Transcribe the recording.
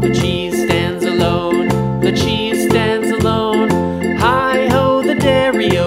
The cheese stands alone. Hi-ho, the dairy.